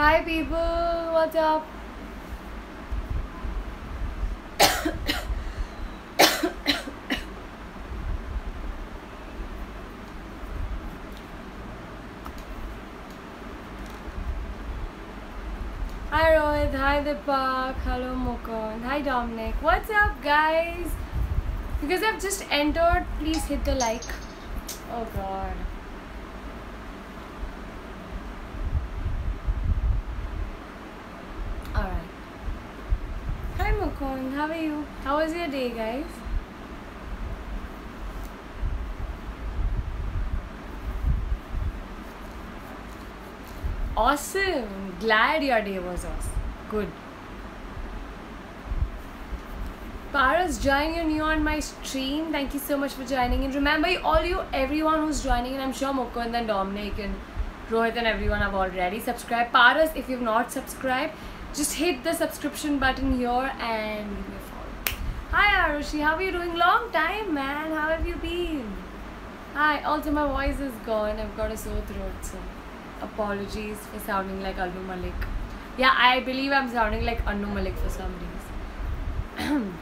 Hi people, what's up? Hi Rohit, hi Deepak, hello Mukund, hi Dominic, what's up guys? Because I've just entered, please hit the like. Oh god. Alright. Hi Mukund, how are you? How was your day guys? Awesome! Glad your day was awesome. Good. Paras, joining you new on my stream. Thank you so much for joining in. Remember, everyone who's joining in, I'm sure Mukund and Dominic and Rohit and everyone have already subscribed. Paras, if you've not subscribed, just hit the subscription button here and give me a follow. Hi Arushi, how are you doing? Long time, man. How have you been? Hi. Also, my voice is gone. I've got a sore throat, so apologies for sounding like Annu Malik. Yeah, I believe I'm sounding like Annu Malik for some reason.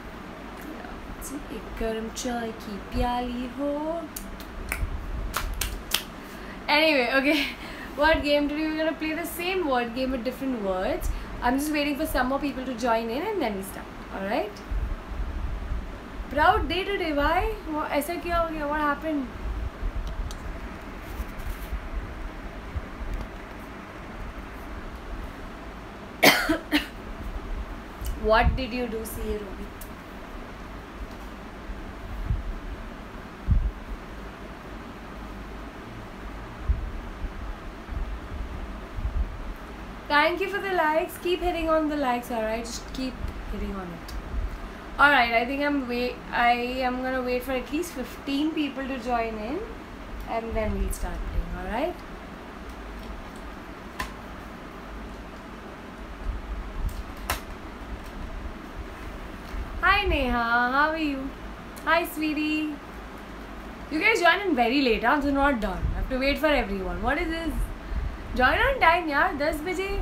Anyway, okay. What game today? We're gonna play the same word game with different words. I'm just waiting for some more people to join in and then we start. Alright? Proud day today, why? What happened? What did you do, CA Rohit? Thank you for the likes. Keep hitting on the likes, alright? Just keep hitting on it. Alright, I think I am gonna wait for at least 15 people to join in and then we'll start playing, alright? Hi Neha, how are you? Hi sweetie. You guys join in very late, huh? So not done. I have to wait for everyone. What is this? Join on time, yaar. 10 baje.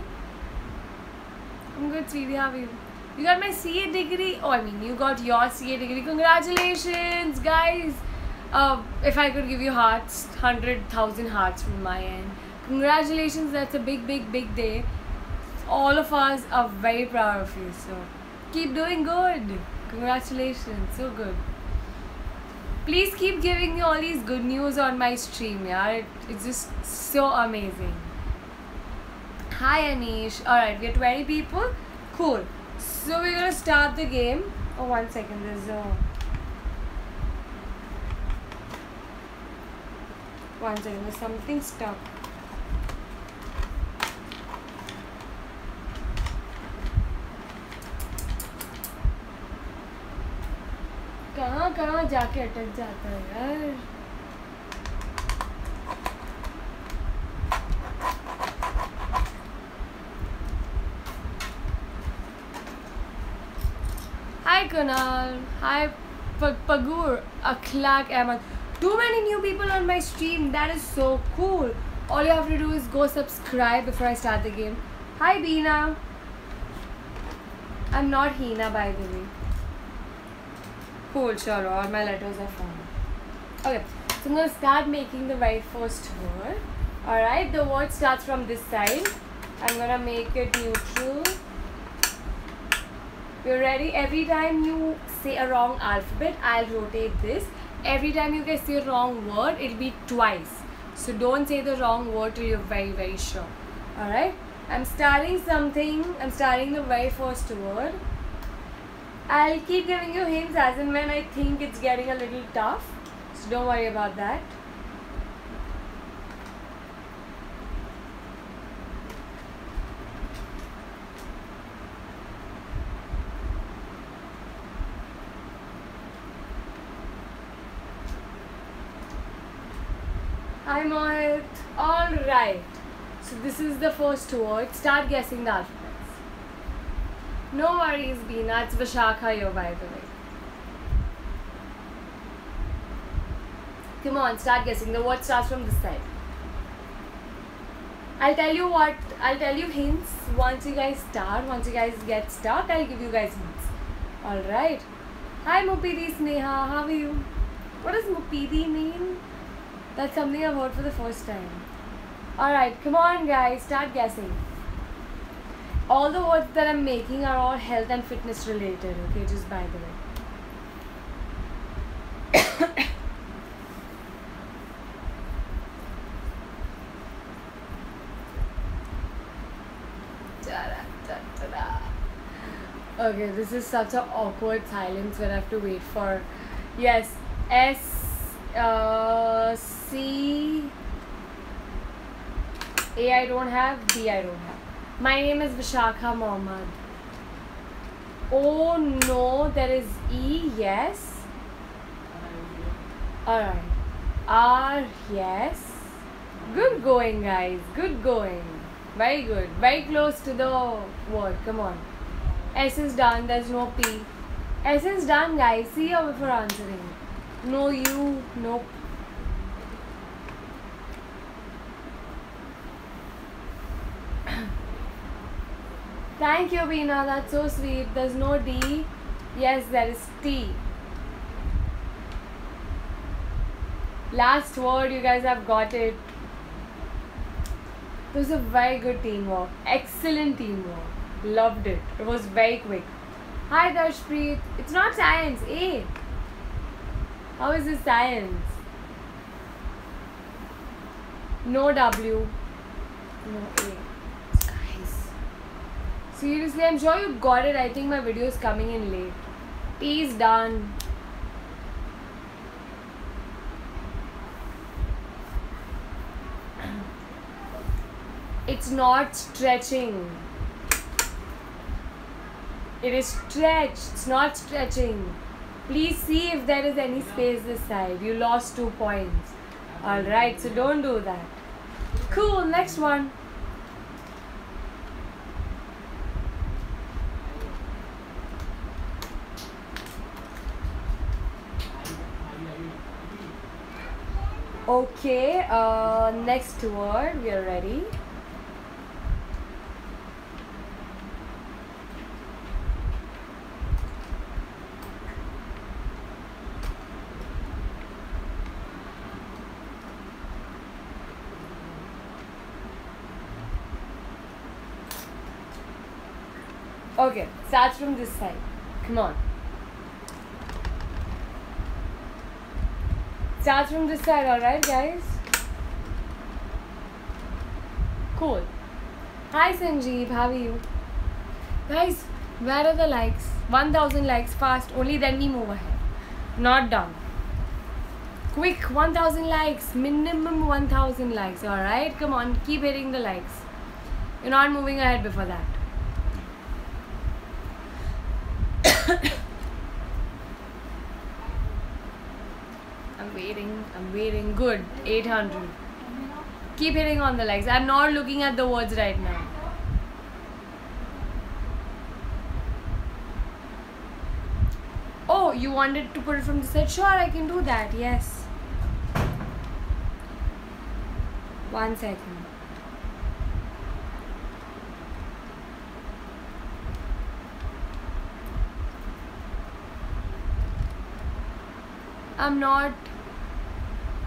I'm good, sweetie. How are you? You got my CA degree. Oh, I mean, you got your CA degree. Congratulations, guys. If I could give you hearts, 100,000 hearts from my end. Congratulations. That's a big, big, big day. All of us are very proud of you. So keep doing good. Congratulations, so good. Please keep giving me all these good news on my stream, yeah. It's just so amazing. Hi Anish. Alright, we are 20 people. Cool. So we're gonna start the game. Oh, one second, there's a... One second, there's something stuck. कहाँ जाके अटक जाता है यार Hi Kunal, Hi Pagur, Akhlaq Ahmad. Too many new people on my stream. That is so cool. All you have to do is go subscribe before I start the game. Hi Beena. I'm not Hina by the way. Cool, sure, all my letters are found. Okay, so I'm gonna start making the very first word. Alright, the word starts from this side. I'm gonna make it neutral. You're ready? Every time you say a wrong alphabet, I'll rotate this. Every time you guys say a wrong word, it'll be twice. So don't say the wrong word till you're very, very sure. Alright, I'm starting the very first word. I'll keep giving you hints as and when I think it's getting a little tough. So don't worry about that. Hi Mohit. Alright. So this is the first word. Start guessing the alphabet. No worries, Beena. It's Vishakha here, by the way. Come on, start guessing. The word starts from this side. I'll tell you what, I'll tell you hints once you guys start, once you guys get stuck, I'll give you guys hints. Alright. Hi Mupidi Sneha, how are you? What does Mupidi mean? That's something I've heard for the first time. Alright, come on guys, start guessing. All the words that I'm making are all health and fitness related, okay, just by the way. Okay, this is such an awkward silence where I have to wait for, yes, C, A I don't have, B I don't have. My name is Vishakha Mohammed. Oh no, there is E, yes. Alright, R, yes. Good going guys, good going. Very good, very close to the word, come on. S is done, there's no P. S is done guys, see you before answering. No U, no P. Thank you Beena, that's so sweet. There's no D. Yes, there is T. Last word, you guys have got it. It was a very good teamwork. Excellent teamwork. Loved it. It was very quick. Hi Darshpreet. It's not science. Eh? How is this science? No W. No A. Guys. Seriously, I'm sure you got it. I think my video is coming in late. T is done. It's not stretching. It is stretch. It's not stretching. Please see if there is any space this side. You lost 2 points. Alright, so don't do that. Cool, next one. Okay, next word. We are ready. Okay, starts from this side. Come on. Starts from this side, alright guys? Cool. Hi Sanjeev, how are you? Guys, where are the likes? 1000 likes fast, only then we move ahead. Not done. Quick, 1000 likes, minimum 1000 likes, alright? Come on, keep hitting the likes. You're not moving ahead before that. I'm waiting. Good. 800. Keep hitting on the likes. I'm not looking at the words right now. Oh, you wanted to put it from the side? Sure, I can do that. Yes. 1 second.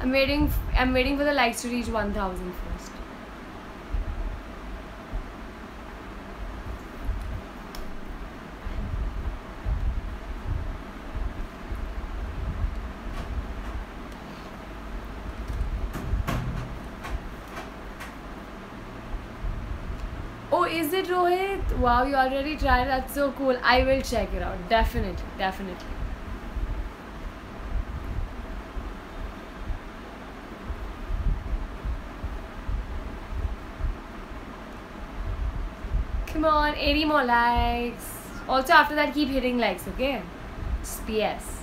I'm waiting for the likes to reach 1000 first. Oh, is it Rohit? Wow, you already tried. That's so cool. I will check it out. Definitely, definitely. Come on, 80 more likes. Also after that keep hitting likes, okay? Just PS. Yes.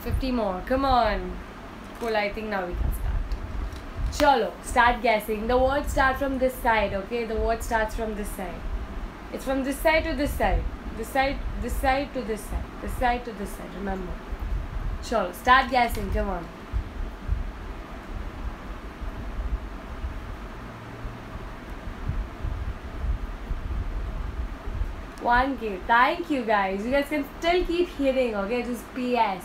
50 more, come on. Cool, I think now we can start. Chalo, start guessing. The word starts from this side, okay? The word starts from this side. It's from this side to this side. This side to this side. This side to this side, remember. Chalo, start guessing, come on. 1K. Thank you guys. You guys can still keep hitting, okay? Just PS.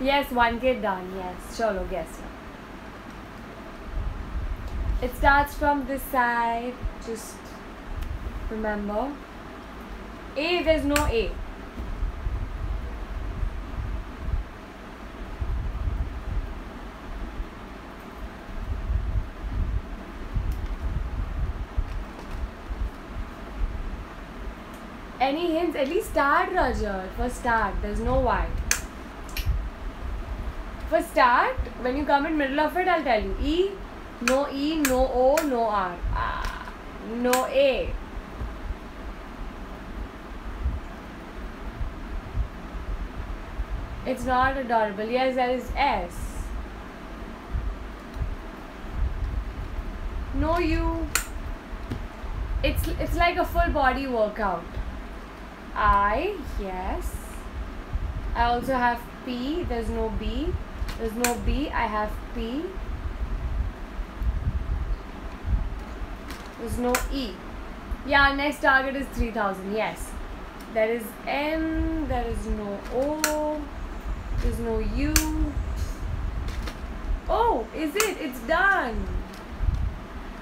Yes, 1K done. Yes. Chalo, guess. It starts from this side. Just remember. A, there's no A. Any hints? At least start, Roger. For start, there's no Y. For start, when you come in middle of it, I'll tell you. E, no O, no R. Ah, no A. It's not adorable. Yes, that is S. No U. It's like a full body workout. I, yes. I also have P. There's no B. There's no B. I have P. There's no E. Yeah, next target is 3,000. Yes. There is M. There is no O. There's no U. Oh, is it? It's done.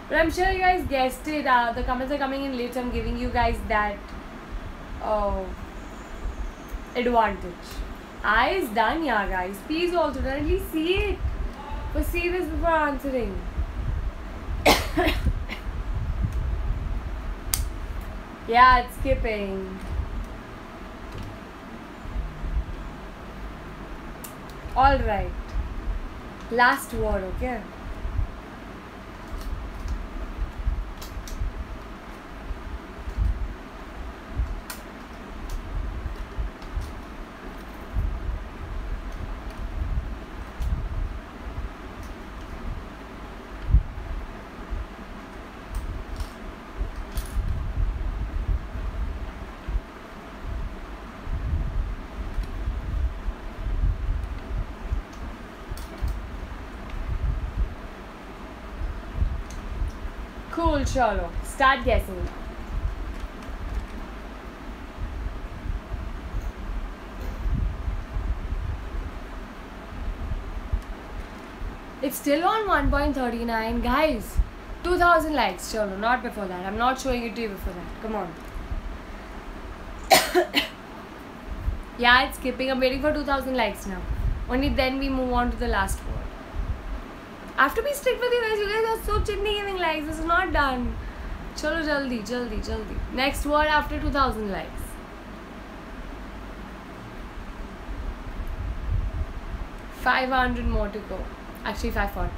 But I'm sure you guys guessed it. The comments are coming in late. I'm giving you guys that. Oh, advantage. I is done, yeah, guys. P is also done. At least see it. But see this before answering. Yeah, it's skipping. All right. Last word, okay. Cool, chalo. Start guessing. It's still on 1.39. Guys, 2,000 likes, chalo. Not before that. I'm not showing it to you before that. Come on. Yeah, it's skipping. I'm waiting for 2,000 likes now. Only then we move on to the last one. I have to be strict with you guys. You guys are so chitney giving likes. This is not done. Chalo, jaldi, jaldi, jaldi. Next word after 2,000 likes. $500 more to go. Actually, $540.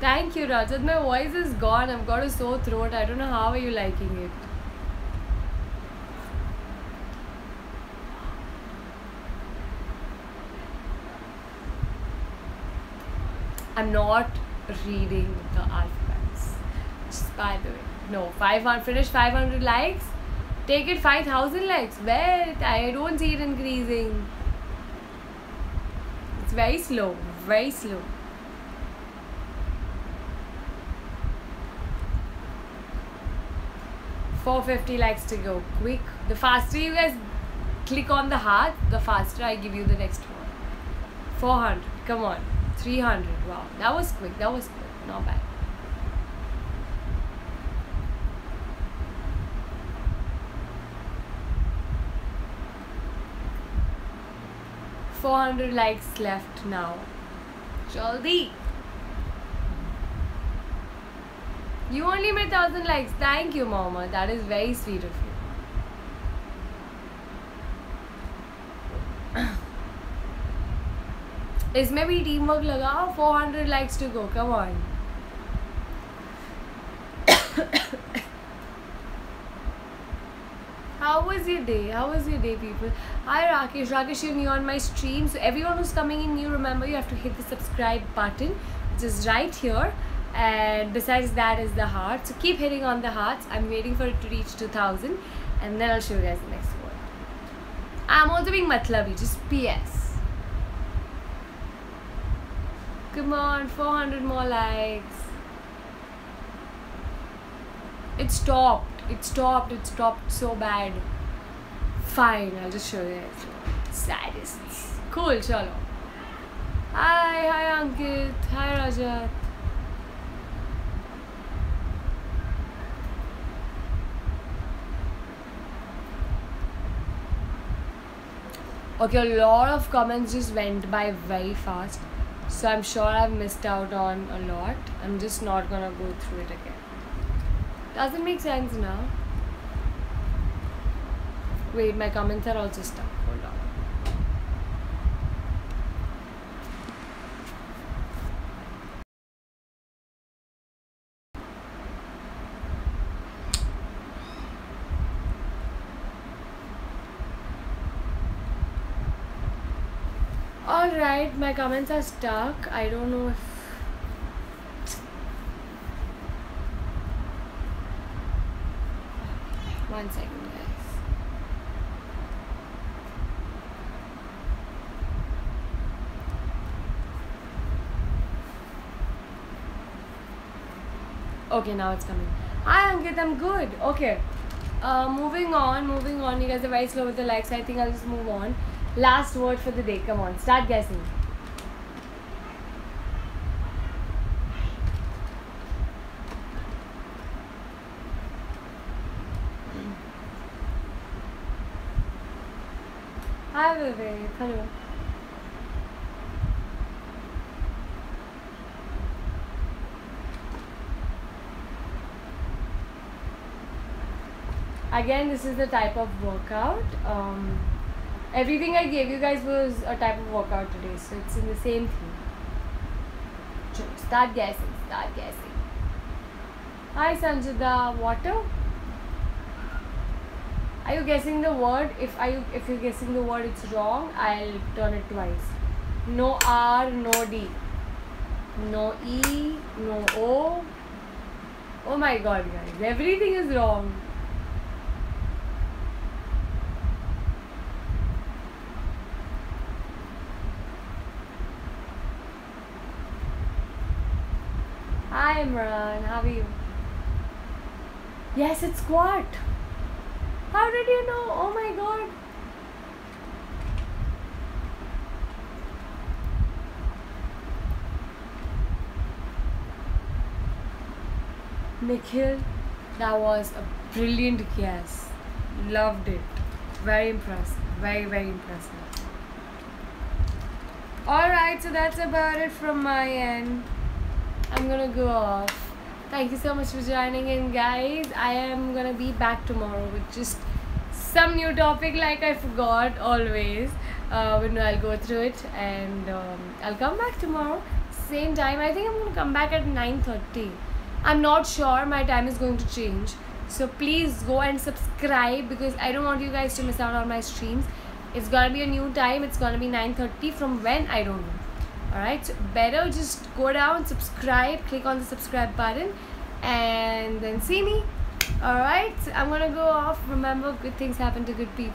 Thank you, Rajat. My voice is gone. I've got a sore throat. I don't know how are you liking it. I'm not reading the alphabets. Just by the way. No, 500, finish 500 likes. Take it 5,000 likes. Well, I don't see it increasing. It's very slow. Very slow. $450 likes to go. Quick. The faster you guys click on the heart, the faster I give you the next one. 400. Come on. 300. Wow, that was quick. That was quick. Not bad. $400 likes left now. Jaldi. You only made 1,000 likes. Thank you, Mama. That is very sweet of you. इसमें भी teamwork लगाओ. 400 likes to go. Come on. How was your day? How was your day, people? Hi, Rakesh. Rakesh, you're new on my stream. So everyone who's coming in new, remember you have to hit the subscribe button, which is right here. And besides that is the heart. So keep hitting on the hearts. I'm waiting for it to reach 2,000, and then I'll show you guys the next one. I'm also being matlabi. Just PS. Come on, 400 more likes. It stopped. It stopped so bad. Fine, I'll just show you guys. Sadists. Cool, chalo. Hi Ankit. Hi Rajat. Okay, a lot of comments just went by very fast, so I'm sure I've missed out on a lot. I'm just not gonna go through it again. Doesn't make sense now. Wait, my comments are also stuck. Hold on. Alright, my comments are stuck. I don't know if one second, guys. Okay, now it's coming. Hi Ankit, I'm good. Okay. Moving on. You guys are very slow with the likes. I think I'll just move on. Last word for the day. Come on, start guessing. Hi, Vivek. Hello. Again, this is the type of workout. Everything I gave you guys was a type of workout today, so it's in the same thing. Start guessing. Hi Sanjida, water? Are you guessing the word? If you're guessing the word, it's wrong. I'll turn it twice. No R, no D. No E, no O. Oh my god, guys. Everything is wrong. Hi Imran, how are you? Yes, it's squat. How did you know? Oh my god. Nikhil, that was a brilliant guess. Loved it. Very impressed. Very impressed. Alright, so that's about it from my end. I'm gonna go off. Thank you so much for joining in, guys. I am gonna be back tomorrow with just some new topic, like I forgot always. But no, I'll go through it and I'll come back tomorrow. Same time. I think I'm gonna come back at 9:30. I'm not sure. My time is going to change. So please go and subscribe because I don't want you guys to miss out on my streams. It's gonna be a new time. It's gonna be 9:30. From when? I don't know. Alright, so better just go down, subscribe, click on the subscribe button and then see me. Alright, so I'm gonna go off. Remember, good things happen to good people.